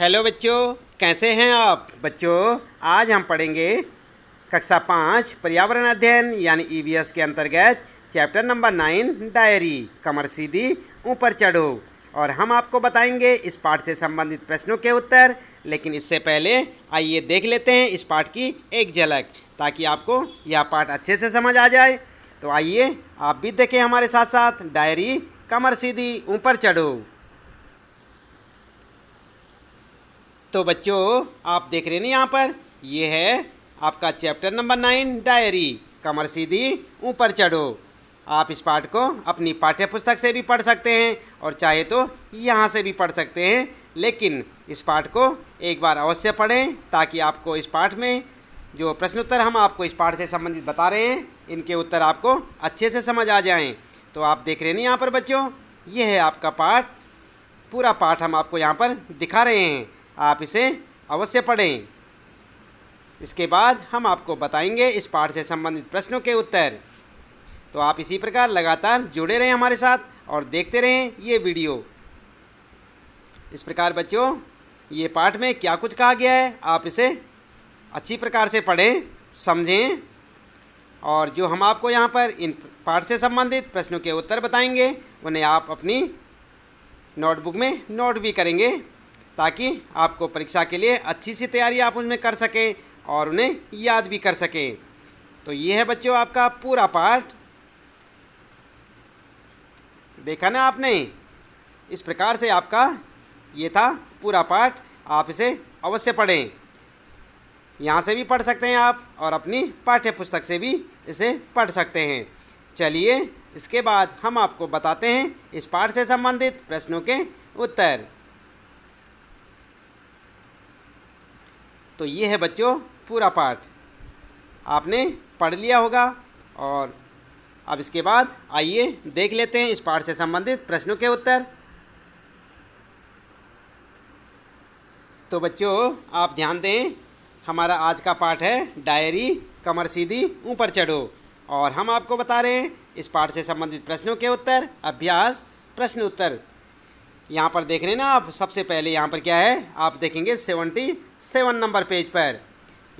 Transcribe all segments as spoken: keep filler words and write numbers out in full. Hello बच्चों, कैसे हैं आप बच्चों। आज हम पढ़ेंगे कक्षा पाँच पर्यावरण अध्ययन यानी ई वी एस के अंतर्गत चैप्टर नंबर नाइन डायरी कमर सीधी ऊपर चढ़ो, और हम आपको बताएंगे इस पाठ से संबंधित प्रश्नों के उत्तर। लेकिन इससे पहले आइए देख लेते हैं इस पाठ की एक झलक, ताकि आपको यह पाठ अच्छे से समझ आ जाए। तो आइए आप भी देखें हमारे साथ साथ डायरी कमर सीधी ऊपर चढ़ो। तो बच्चों, आप देख रहे हैं यहाँ पर, ये है आपका चैप्टर नंबर नाइन डायरी कमर सीधी ऊपर चढ़ो। आप इस पाठ को अपनी पाठ्य पुस्तक से भी पढ़ सकते हैं और चाहे तो यहाँ से भी पढ़ सकते हैं, लेकिन इस पाठ को एक बार अवश्य पढ़ें, ताकि आपको इस पाठ में जो प्रश्नोत्तर हम आपको इस पाठ से संबंधित बता रहे हैं, इनके उत्तर आपको अच्छे से समझ आ जाएँ। तो आप देख रहे हैं यहाँ पर बच्चों, ये है आपका पाठ, पूरा पाठ हम आपको यहाँ पर दिखा रहे हैं, आप इसे अवश्य पढ़ें। इसके बाद हम आपको बताएंगे इस पाठ से संबंधित प्रश्नों के उत्तर। तो आप इसी प्रकार लगातार जुड़े रहें हमारे साथ और देखते रहें ये वीडियो। इस प्रकार बच्चों, ये पाठ में क्या कुछ कहा गया है, आप इसे अच्छी प्रकार से पढ़ें, समझें, और जो हम आपको यहाँ पर इन पाठ से संबंधित प्रश्नों के उत्तर बताएंगे, उन्हें आप अपनी नोटबुक में नोट भी करेंगे, ताकि आपको परीक्षा के लिए अच्छी सी तैयारी आप उनमें कर सकें और उन्हें याद भी कर सकें। तो ये है बच्चों आपका पूरा पाठ, देखा ना आपने। इस प्रकार से आपका ये था पूरा पाठ, आप इसे अवश्य पढ़ें। यहाँ से भी पढ़ सकते हैं आप, और अपनी पाठ्य पुस्तक से भी इसे पढ़ सकते हैं। चलिए, इसके बाद हम आपको बताते हैं इस पाठ से संबंधित प्रश्नों के उत्तर। तो ये है बच्चों पूरा पाठ, आपने पढ़ लिया होगा। और अब इसके बाद आइए देख लेते हैं इस पाठ से संबंधित प्रश्नों के उत्तर। तो बच्चों, आप ध्यान दें, हमारा आज का पाठ है डायरी कमर सीधी ऊपर चढ़ो, और हम आपको बता रहे हैं इस पाठ से संबंधित प्रश्नों के उत्तर। अभ्यास प्रश्न उत्तर यहाँ पर देख रहे हैं ना आप। सबसे पहले यहाँ पर क्या है, आप देखेंगे सेवेंटी सेवन नंबर पेज पर,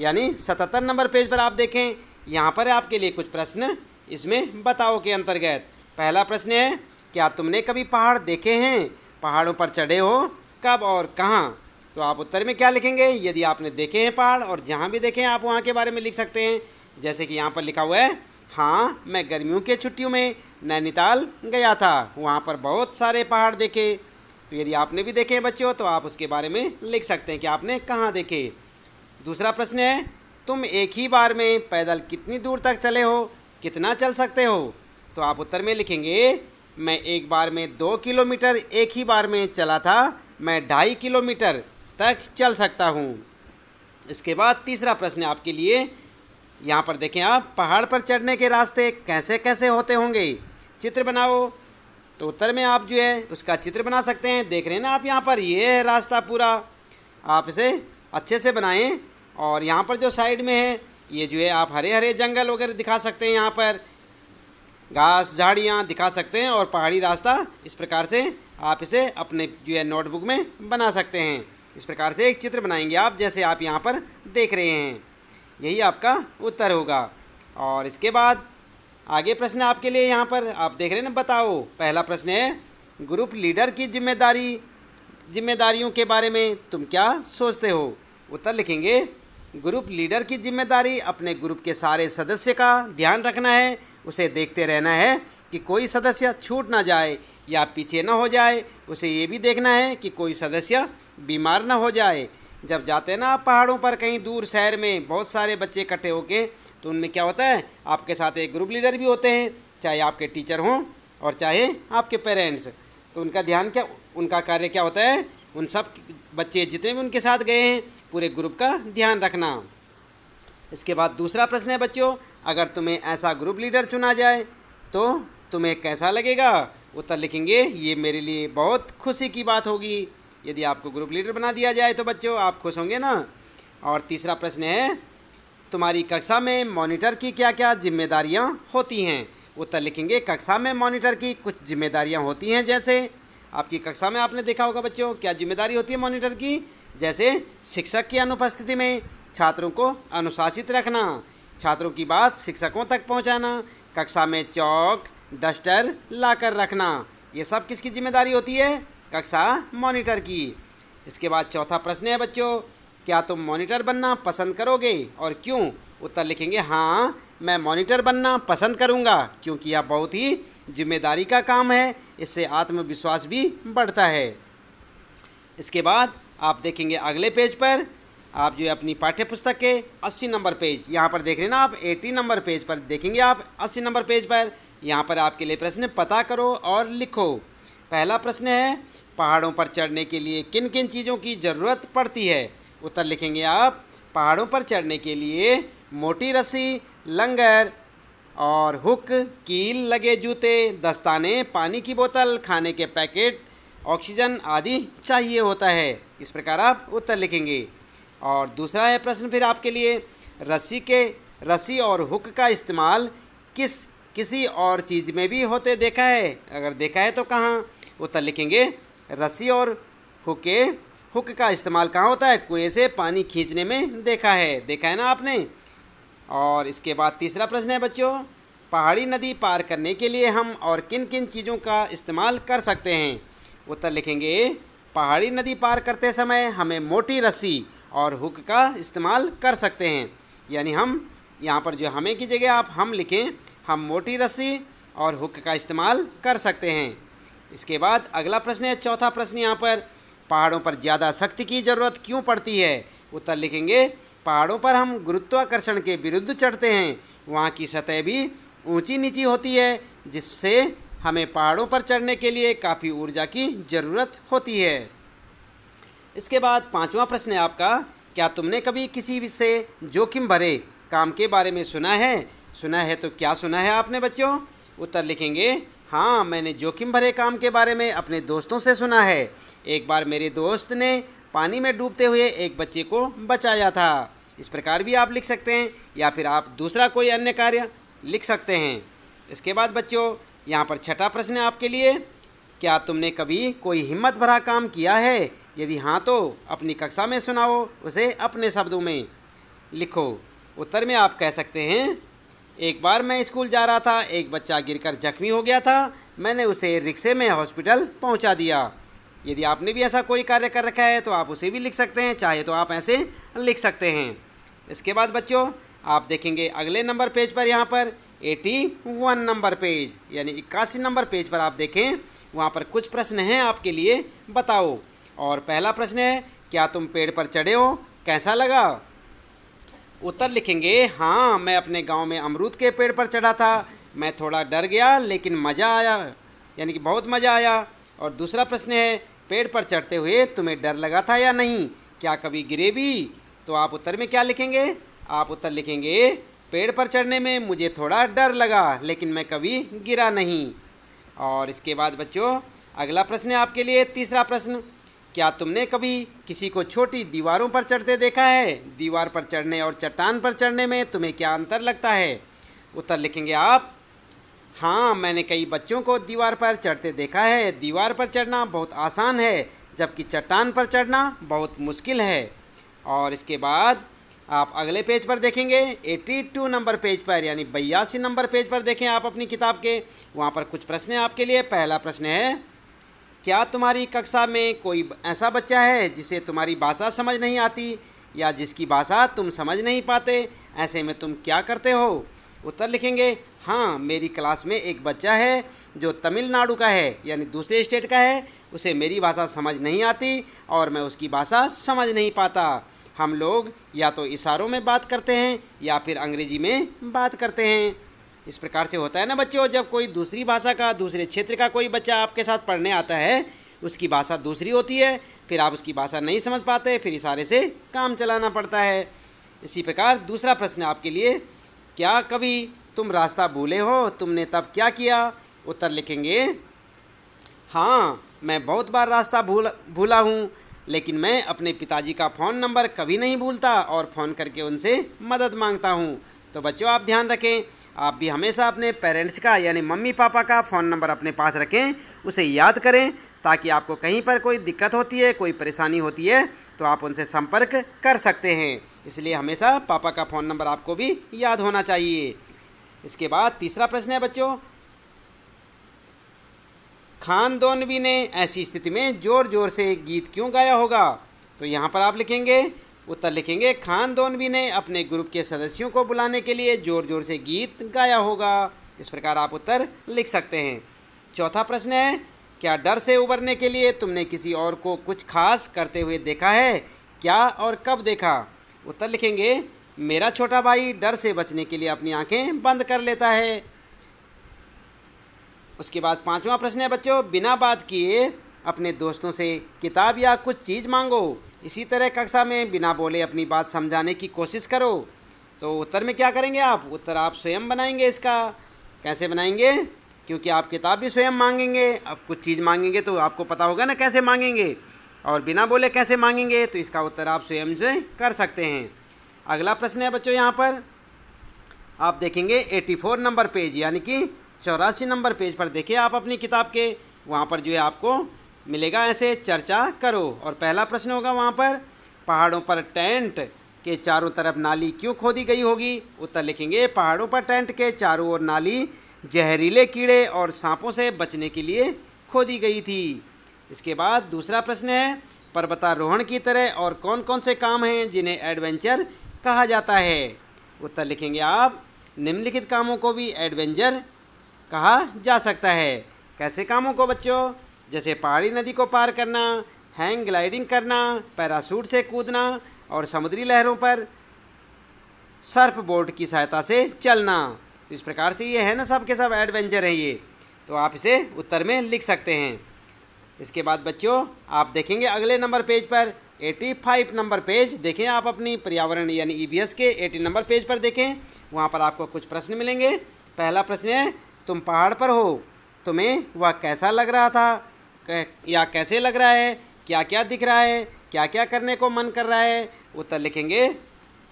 यानी सतहत्तर नंबर पेज पर आप देखें, यहाँ पर आपके लिए कुछ प्रश्न इसमें बताओ के अंतर्गत। पहला प्रश्न है, क्या तुमने कभी पहाड़ देखे हैं, पहाड़ों पर चढ़े हो, कब और कहाँ। तो आप उत्तर में क्या लिखेंगे, यदि आपने देखे हैं पहाड़, और जहाँ भी देखें आप वहाँ के बारे में लिख सकते हैं। जैसे कि यहाँ पर लिखा हुआ है, हाँ मैं गर्मियों की छुट्टियों में नैनीताल गया था, वहाँ पर बहुत सारे पहाड़ देखे। तो यदि आपने भी देखे हैं बच्चों, तो आप उसके बारे में लिख सकते हैं कि आपने कहाँ देखे। दूसरा प्रश्न है, तुम एक ही बार में पैदल कितनी दूर तक चले हो, कितना चल सकते हो। तो आप उत्तर में लिखेंगे, मैं एक बार में दो किलोमीटर एक ही बार में चला था, मैं ढाई किलोमीटर तक चल सकता हूँ। इसके बाद तीसरा प्रश्न आपके लिए, यहाँ पर देखें आप, पहाड़ पर चढ़ने के रास्ते कैसे कैसे होते होंगे, चित्र बनाओ। तो उत्तर में आप जो है उसका चित्र बना सकते हैं। देख रहे हैं ना आप यहाँ पर, ये है रास्ता पूरा, आप इसे अच्छे से बनाएं। और यहाँ पर जो साइड में है, ये जो है आप हरे हरे जंगल वगैरह दिखा सकते हैं, यहाँ पर घास झाड़ियाँ दिखा सकते हैं, और पहाड़ी रास्ता। इस प्रकार से आप इसे अपने जो है नोटबुक में बना सकते हैं। इस प्रकार से एक चित्र बनाएंगे आप, जैसे आप यहाँ पर देख रहे हैं। यही आपका उत्तर होगा। और इसके बाद आगे प्रश्न आपके लिए यहाँ पर आप देख रहे हैं ना, बताओ। पहला प्रश्न है, ग्रुप लीडर की जिम्मेदारी जिम्मेदारियों के बारे में तुम क्या सोचते हो। उत्तर लिखेंगे, ग्रुप लीडर की जिम्मेदारी अपने ग्रुप के सारे सदस्य का ध्यान रखना है, उसे देखते रहना है कि कोई सदस्य छूट ना जाए या पीछे ना हो जाए। उसे ये भी देखना है कि कोई सदस्य बीमार ना हो जाए। जब जाते हैं ना आप पहाड़ों पर कहीं दूर शहर में, बहुत सारे बच्चे इकट्ठे होके, तो उनमें क्या होता है, आपके साथ एक ग्रुप लीडर भी होते हैं, चाहे आपके टीचर हों और चाहे आपके पेरेंट्स। तो उनका ध्यान क्या, उनका कार्य क्या होता है, उन सब बच्चे जितने भी उनके साथ गए हैं, पूरे ग्रुप का ध्यान रखना। इसके बाद दूसरा प्रश्न है बच्चों, अगर तुम्हें ऐसा ग्रुप लीडर चुना जाए तो तुम्हें कैसा लगेगा। उत्तर लिखेंगे, ये मेरे लिए बहुत खुशी की बात होगी। यदि आपको ग्रुप लीडर बना दिया जाए तो बच्चों आप खुश होंगे ना। और तीसरा प्रश्न है, तुम्हारी कक्षा में मॉनिटर की क्या क्या जिम्मेदारियां होती हैं। उत्तर लिखेंगे, कक्षा में मॉनिटर की कुछ जिम्मेदारियां होती हैं। जैसे आपकी कक्षा में आपने देखा होगा बच्चों, क्या जिम्मेदारी होती है मॉनिटर की, जैसे शिक्षक की अनुपस्थिति में छात्रों को अनुशासित रखना, छात्रों की बात शिक्षकों तक पहुंचाना, कक्षा में चौक डस्टर लाकर रखना, ये सब किसकी जिम्मेदारी होती है? कक्षा मॉनिटर की। इसके बाद चौथा प्रश्न है बच्चों, क्या तुम मॉनिटर बनना पसंद करोगे और क्यों? उत्तर लिखेंगे हाँ, मैं मॉनिटर बनना पसंद करूँगा क्योंकि यह बहुत ही जिम्मेदारी का काम है, इससे आत्मविश्वास भी बढ़ता है। इसके बाद आप देखेंगे अगले पेज पर, आप जो है अपनी पाठ्य पुस्तक के अस्सी नंबर पेज, यहाँ पर देख रहे हैं ना आप, अस्सी नंबर पेज पर देखेंगे आप, अस्सी नंबर पेज पर यहाँ पर आपके लिए प्रश्न पता करो और लिखो। पहला प्रश्न है, पहाड़ों पर चढ़ने के लिए किन किन चीज़ों की ज़रूरत पड़ती है? उत्तर लिखेंगे आप, पहाड़ों पर चढ़ने के लिए मोटी रस्सी, लंगर और हुक, कील लगे जूते, दस्ताने, पानी की बोतल, खाने के पैकेट, ऑक्सीजन आदि चाहिए होता है। इस प्रकार आप उत्तर लिखेंगे। और दूसरा है प्रश्न फिर आपके लिए, रस्सी के रस्सी और हुक का इस्तेमाल किस किसी और चीज़ में भी होते देखा है? अगर देखा है तो कहाँ? उत्तर लिखेंगे, रस्सी और हुके हुक का इस्तेमाल कहाँ होता है? कुएँ से पानी खींचने में देखा है, देखा है ना आपने। और इसके बाद तीसरा प्रश्न है बच्चों, पहाड़ी नदी पार करने के लिए हम और किन किन चीज़ों का इस्तेमाल कर सकते हैं? उत्तर लिखेंगे, पहाड़ी नदी पार करते समय हमें मोटी रस्सी और हुक का इस्तेमाल कर सकते हैं। यानी हम यहाँ पर जो हमें की जगह आप हम लिखें, हम मोटी रस्सी और हुक का इस्तेमाल कर सकते हैं। इसके बाद अगला प्रश्न है, चौथा प्रश्न यहाँ पर, पहाड़ों पर ज़्यादा सख्ती की ज़रूरत क्यों पड़ती है? उत्तर लिखेंगे, पहाड़ों पर हम गुरुत्वाकर्षण के विरुद्ध चढ़ते हैं, वहाँ की सतह भी ऊंची नीची होती है, जिससे हमें पहाड़ों पर चढ़ने के लिए काफ़ी ऊर्जा की ज़रूरत होती है। इसके बाद पांचवा प्रश्न है आपका, क्या तुमने कभी किसी से जोखिम भरे काम के बारे में सुना है? सुना है तो क्या सुना है आपने बच्चों? उत्तर लिखेंगे, हाँ, मैंने जोखिम भरे काम के बारे में अपने दोस्तों से सुना है। एक बार मेरे दोस्त ने पानी में डूबते हुए एक बच्चे को बचाया था। इस प्रकार भी आप लिख सकते हैं, या फिर आप दूसरा कोई अन्य कार्य लिख सकते हैं। इसके बाद बच्चों यहाँ पर छठा प्रश्न है आपके लिए, क्या तुमने कभी कोई हिम्मत भरा काम किया है? यदि हाँ तो अपनी कक्षा में सुनाओ, उसे अपने शब्दों में लिखो। उत्तर में आप कह सकते हैं, एक बार मैं स्कूल जा रहा था, एक बच्चा गिरकर जख्मी हो गया था, मैंने उसे रिक्शे में हॉस्पिटल पहुंचा दिया। यदि आपने भी ऐसा कोई कार्य कर रखा है तो आप उसे भी लिख सकते हैं, चाहे तो आप ऐसे लिख सकते हैं। इसके बाद बच्चों आप देखेंगे अगले नंबर पेज पर, यहाँ पर इक्यासी नंबर पेज यानी इक्यासी नंबर पेज पर आप देखें, वहाँ पर कुछ प्रश्न हैं आपके लिए, बताओ। और पहला प्रश्न है, क्या तुम पेड़ पर चढ़े हो, कैसा लगा? उत्तर लिखेंगे, हाँ, मैं अपने गांव में अमरूद के पेड़ पर चढ़ा था, मैं थोड़ा डर गया लेकिन मज़ा आया, यानी कि बहुत मज़ा आया। और दूसरा प्रश्न है, पेड़ पर चढ़ते हुए तुम्हें डर लगा था या नहीं, क्या कभी गिरे भी? तो आप उत्तर में क्या लिखेंगे? आप उत्तर लिखेंगे, पेड़ पर चढ़ने में मुझे थोड़ा डर लगा लेकिन मैं कभी गिरा नहीं। और इसके बाद बच्चों अगला प्रश्न है आपके लिए, तीसरा प्रश्न, क्या तुमने कभी किसी को छोटी दीवारों पर चढ़ते देखा है? दीवार पर चढ़ने और चट्टान पर चढ़ने में तुम्हें क्या अंतर लगता है? उत्तर लिखेंगे आप, हाँ, मैंने कई बच्चों को दीवार पर चढ़ते देखा है, दीवार पर चढ़ना बहुत आसान है जबकि चट्टान पर चढ़ना बहुत मुश्किल है। और इसके बाद आप अगले पेज पर देखेंगे बयासी नंबर पेज पर, यानी बयासी नंबर पेज पर देखें आप अपनी किताब के, वहाँ पर कुछ प्रश्न हैं आपके लिए। पहला प्रश्न है, क्या तुम्हारी कक्षा में कोई ऐसा बच्चा है जिसे तुम्हारी भाषा समझ नहीं आती या जिसकी भाषा तुम समझ नहीं पाते? ऐसे में तुम क्या करते हो? उत्तर लिखेंगे, हाँ, मेरी क्लास में एक बच्चा है जो तमिलनाडु का है, यानी दूसरे स्टेट का है, उसे मेरी भाषा समझ नहीं आती और मैं उसकी भाषा समझ नहीं पाता। हम लोग या तो इशारों में बात करते हैं या फिर अंग्रेजी में बात करते हैं। इस प्रकार से होता है ना बच्चों, जब कोई दूसरी भाषा का, दूसरे क्षेत्र का कोई बच्चा आपके साथ पढ़ने आता है, उसकी भाषा दूसरी होती है, फिर आप उसकी भाषा नहीं समझ पाते, फिर इशारे से काम चलाना पड़ता है। इसी प्रकार दूसरा प्रश्न आपके लिए, क्या कभी तुम रास्ता भूले हो, तुमने तब क्या किया? उत्तर लिखेंगे, हाँ, मैं बहुत बार रास्ता भूल भूला हूँ लेकिन मैं अपने पिताजी का फ़ोन नंबर कभी नहीं भूलता और फ़ोन करके उनसे मदद मांगता हूँ। तो बच्चों आप ध्यान रखें, आप भी हमेशा अपने पेरेंट्स का यानी मम्मी पापा का फ़ोन नंबर अपने पास रखें, उसे याद करें ताकि आपको कहीं पर कोई दिक्कत होती है, कोई परेशानी होती है तो आप उनसे संपर्क कर सकते हैं। इसलिए हमेशा पापा का फ़ोन नंबर आपको भी याद होना चाहिए। इसके बाद तीसरा प्रश्न है बच्चों, खानदौनवी ने ऐसी स्थिति में ज़ोर ज़ोर से गीत क्यों गाया होगा? तो यहाँ पर आप लिखेंगे, उत्तर लिखेंगे, खानदौनवी ने अपने ग्रुप के सदस्यों को बुलाने के लिए ज़ोर ज़ोर से गीत गाया होगा। इस प्रकार आप उत्तर लिख सकते हैं। चौथा प्रश्न है, क्या डर से उबरने के लिए तुमने किसी और को कुछ खास करते हुए देखा है? क्या और कब देखा? उत्तर लिखेंगे, मेरा छोटा भाई डर से बचने के लिए अपनी आंखें बंद कर लेता है। उसके बाद पांचवा प्रश्न है बच्चों, बिना बात किए अपने दोस्तों से किताब या कुछ चीज़ मांगो। इसी तरह कक्षा में बिना बोले अपनी बात समझाने की कोशिश करो। तो उत्तर में क्या करेंगे आप? उत्तर आप स्वयं बनाएंगे। इसका कैसे बनाएंगे? क्योंकि आप किताब भी स्वयं मांगेंगे, आप कुछ चीज़ मांगेंगे तो आपको पता होगा ना कैसे मांगेंगे, और बिना बोले कैसे मांगेंगे, तो इसका उत्तर आप स्वयं से कर सकते हैं। अगला प्रश्न है बच्चों, यहाँ पर आप देखेंगे चौरासी नंबर पेज, यानी कि चौरासी नंबर पेज पर देखिए आप अपनी किताब के, वहाँ पर जो है आपको मिलेगा ऐसे चर्चा करो। और पहला प्रश्न होगा वहाँ पर, पहाड़ों पर टेंट के चारों तरफ नाली क्यों खोदी गई होगी? उत्तर लिखेंगे, पहाड़ों पर टेंट के चारों ओर नाली जहरीले कीड़े और सांपों से बचने के लिए खोदी गई थी। इसके बाद दूसरा प्रश्न है, पर्वतारोहण की तरह और कौन कौन से काम हैं जिन्हें एडवेंचर कहा जाता है? उत्तर लिखेंगे आप, निम्नलिखित कामों को भी एडवेंचर कहा जा सकता है। कैसे कामों को बच्चों? जैसे पहाड़ी नदी को पार करना, हैंग ग्लाइडिंग करना, पैराशूट से कूदना और समुद्री लहरों पर सर्फ बोर्ड की सहायता से चलना। तो इस प्रकार से ये है ना, सब के सब एडवेंचर है ये, तो आप इसे उत्तर में लिख सकते हैं। इसके बाद बच्चों आप देखेंगे अगले नंबर पेज पर पचासी नंबर पेज, देखें आप अपनी पर्यावरण यानी ईवीएस के अस्सी नंबर पेज पर देखें, वहाँ पर आपको कुछ प्रश्न मिलेंगे। पहला प्रश्न है, तुम पहाड़ पर हो, तुम्हें वह कैसा लग रहा था या कैसे लग रहा है? क्या क्या दिख रहा है? क्या क्या करने को मन कर रहा है? उत्तर लिखेंगे,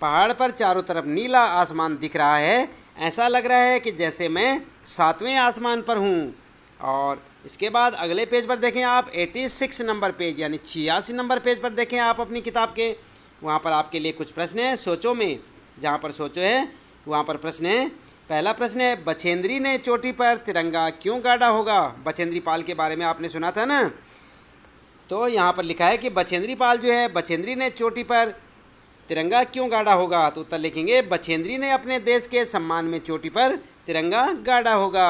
पहाड़ पर चारों तरफ नीला आसमान दिख रहा है, ऐसा लग रहा है कि जैसे मैं सातवें आसमान पर हूँ। और इसके बाद अगले पेज पर देखें आप छियासी नंबर पेज यानी छियासी नंबर पेज पर देखें आप अपनी किताब के, वहाँ पर आपके लिए कुछ प्रश्न हैं सोचो में, जहाँ पर सोचो है वहाँ पर प्रश्न है। पहला प्रश्न है, बछेंद्री ने चोटी पर तिरंगा क्यों गाड़ा होगा? बछेंद्री पाल के बारे में आपने सुना था ना, तो यहाँ पर लिखा है कि बछेंद्री पाल जो है, बछेंद्री ने चोटी पर तिरंगा क्यों गाड़ा होगा? तो उत्तर लिखेंगे, बछेंद्री ने अपने देश के सम्मान में चोटी पर तिरंगा गाड़ा होगा।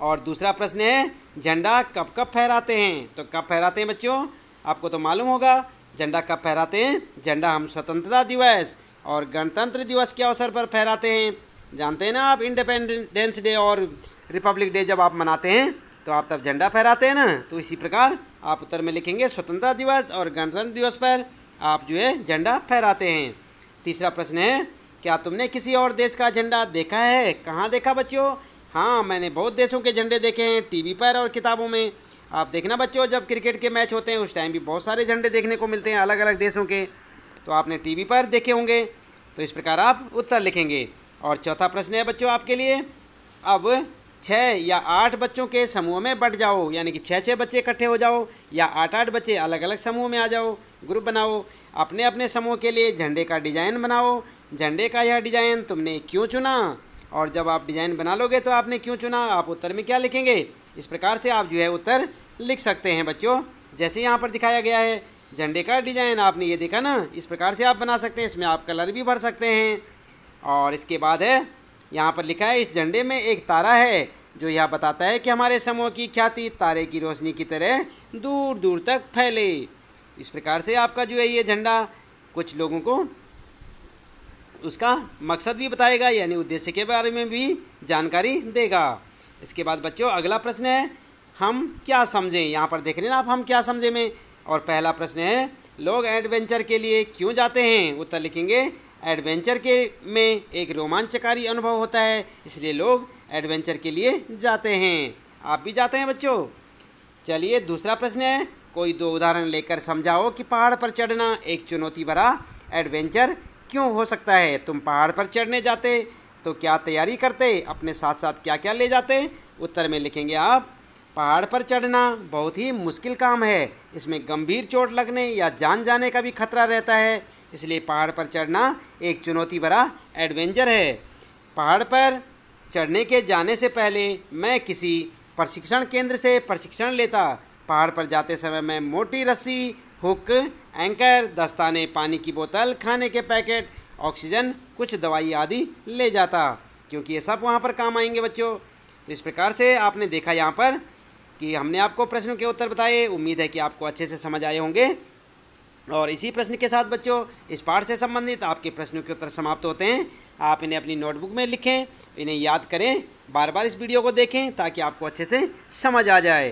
और दूसरा प्रश्न है, झंडा कब कब फहराते हैं? तो कब फहराते हैं बच्चों? आपको तो मालूम होगा झंडा कब फहराते हैं। झंडा हम स्वतंत्रता दिवस और गणतंत्र दिवस के अवसर पर फहराते हैं। जानते हैं ना आप, इंडिपेंडेंस डे और रिपब्लिक डे जब आप मनाते हैं तो आप तब झंडा फहराते हैं ना, तो इसी प्रकार आप उत्तर में लिखेंगे, स्वतंत्रता दिवस और गणतंत्र दिवस पर आप जो है झंडा फहराते हैं। तीसरा प्रश्न है, क्या तुमने किसी और देश का झंडा देखा है? कहाँ देखा बच्चों? हाँ, मैंने बहुत देशों के झंडे देखे हैं टीवी पर और किताबों में। आप देखना बच्चों, जब क्रिकेट के मैच होते हैं उस टाइम भी बहुत सारे झंडे देखने को मिलते हैं अलग अलग देशों के, तो आपने टीवी पर देखे होंगे। तो इस प्रकार आप उत्तर लिखेंगे। और चौथा प्रश्न है बच्चों आपके लिए, अब छः या आठ बच्चों के समूह में बट जाओ, यानी कि छः छः बच्चे इकट्ठे हो जाओ या आठ आठ बच्चे अलग अलग समूह में आ जाओ, ग्रुप बनाओ। अपने अपने समूह के लिए झंडे का डिज़ाइन बनाओ। झंडे का यह डिज़ाइन तुमने क्यों चुना? और जब आप डिज़ाइन बना लोगे तो आपने क्यों चुना, आप उत्तर में क्या लिखेंगे? इस प्रकार से आप जो है उत्तर लिख सकते हैं बच्चों। जैसे यहाँ पर दिखाया गया है झंडे का डिज़ाइन, आपने ये देखा ना, इस प्रकार से आप बना सकते हैं। इसमें आप कलर भी भर सकते हैं। और इसके बाद है, यहाँ पर लिखा है, इस झंडे में एक तारा है जो यह बताता है कि हमारे समूह की ख्याति तारे की रोशनी की तरह दूर दूर तक फैले। इस प्रकार से आपका जो है ये झंडा कुछ लोगों को उसका मकसद भी बताएगा, यानी उद्देश्य के बारे में भी जानकारी देगा। इसके बाद बच्चों अगला प्रश्न है, हम क्या समझें? यहाँ पर देख रहे हैं आप, हम क्या समझें में। और पहला प्रश्न है, लोग एडवेंचर के लिए क्यों जाते हैं? उत्तर लिखेंगे, एडवेंचर के में एक रोमांचकारी अनुभव होता है, इसलिए लोग एडवेंचर के लिए जाते हैं। आप भी जाते हैं बच्चों? चलिए दूसरा प्रश्न है, कोई दो उदाहरण लेकर समझाओ कि पहाड़ पर चढ़ना एक चुनौती भरा एडवेंचर क्यों हो सकता है। तुम पहाड़ पर चढ़ने जाते तो क्या तैयारी करते? अपने साथ साथ क्या क्या ले जाते? उत्तर में लिखेंगे आप, पहाड़ पर चढ़ना बहुत ही मुश्किल काम है। इसमें गंभीर चोट लगने या जान जाने का भी खतरा रहता है, इसलिए पहाड़ पर चढ़ना एक चुनौती भरा एडवेंचर है। पहाड़ पर चढ़ने के जाने से पहले मैं किसी प्रशिक्षण केंद्र से प्रशिक्षण लेता। पहाड़ पर जाते समय मैं मोटी रस्सी, हुक, एंकर, दस्ताने, पानी की बोतल, खाने के पैकेट, ऑक्सीजन, कुछ दवाई आदि ले जाता, क्योंकि ये सब वहाँ पर काम आएंगे बच्चों। तो इस प्रकार से आपने देखा यहाँ पर कि हमने आपको प्रश्नों के उत्तर बताए। उम्मीद है कि आपको अच्छे से समझ आए होंगे। और इसी प्रश्न के साथ बच्चों इस पाठ से संबंधित आपके प्रश्नों के उत्तर समाप्त होते हैं। आप इन्हें अपनी नोटबुक में लिखें, इन्हें याद करें, बार बार इस वीडियो को देखें ताकि आपको अच्छे से समझ आ जाए।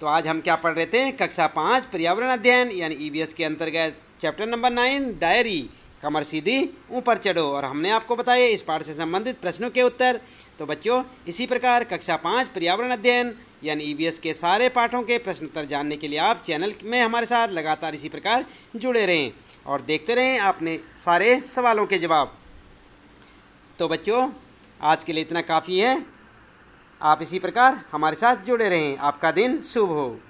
तो आज हम क्या पढ़ रहे थे? कक्षा पाँच पर्यावरण अध्ययन यानी ई वी एस के अंतर्गत चैप्टर नंबर नाइन डायरी कमर सीधी ऊपर चढ़ो, और हमने आपको बताया इस पाठ से संबंधित प्रश्नों के उत्तर। तो बच्चों इसी प्रकार कक्षा पाँच पर्यावरण अध्ययन यानी ई वी एस के सारे पाठों के प्रश्न उत्तर जानने के लिए आप चैनल में हमारे साथ लगातार इसी प्रकार जुड़े रहें और देखते रहें आपने सारे सवालों के जवाब। तो बच्चों आज के लिए इतना काफ़ी है। आप इसी प्रकार हमारे साथ जुड़े रहें। आपका दिन शुभ हो।